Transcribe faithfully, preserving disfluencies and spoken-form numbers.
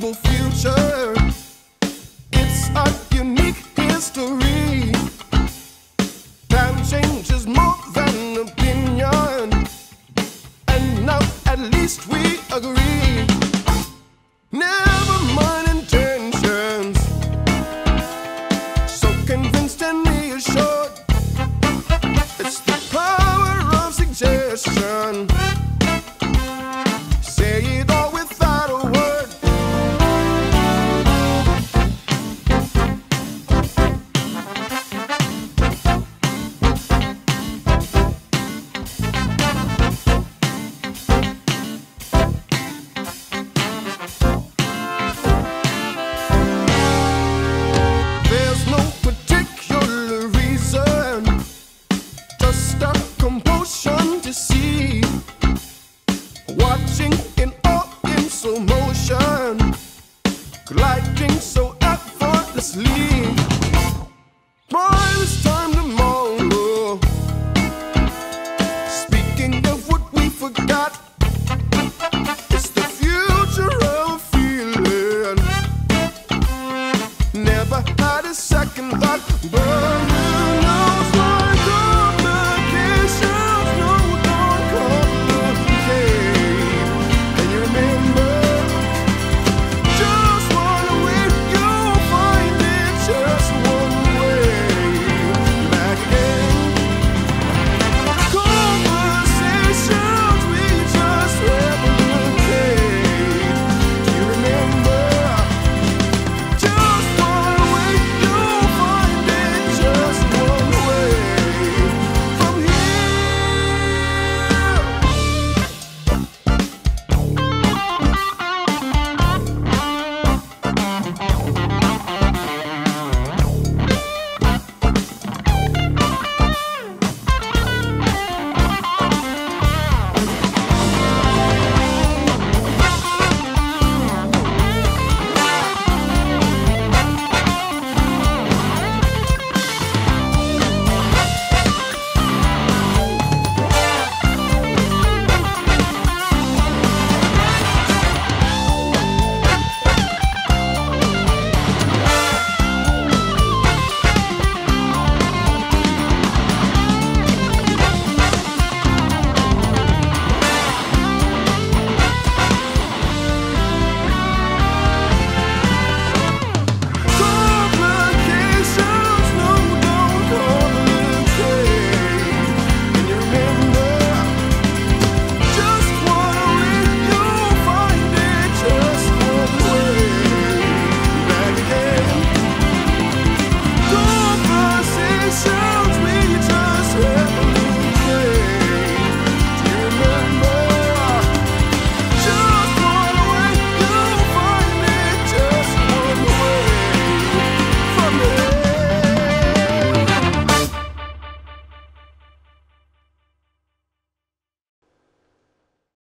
possible future. It's a unique history. Time changes more than opinion, and now at least we agree.